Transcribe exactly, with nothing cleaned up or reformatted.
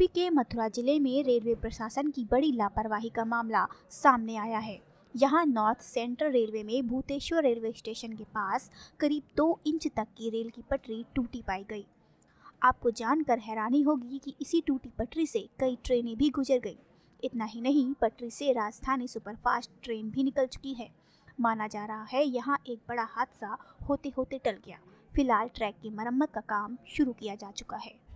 UP के मथुरा जिले में रेलवे प्रशासन की बड़ी लापरवाही का मामला सामने आया है। यहाँ नॉर्थ सेंट्रल रेलवे में भूतेश्वर रेलवे स्टेशन के पास करीब दो इंच तक की रेल की पटरी टूटी पाई गई। आपको जानकर हैरानी होगी कि इसी टूटी पटरी से कई ट्रेनें भी गुजर गई। इतना ही नहीं, पटरी से राजधानी सुपरफास्ट ट्रेन भी निकल चुकी है। माना जा रहा है यहाँ एक बड़ा हादसा होते होते टल गया। फिलहाल ट्रैक की मरम्मत का काम शुरू किया जा चुका है।